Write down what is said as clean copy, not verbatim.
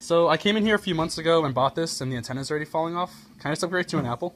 So I came in here a few months ago and bought this, and the antenna's already falling off. Can I just upgrade to an Apple?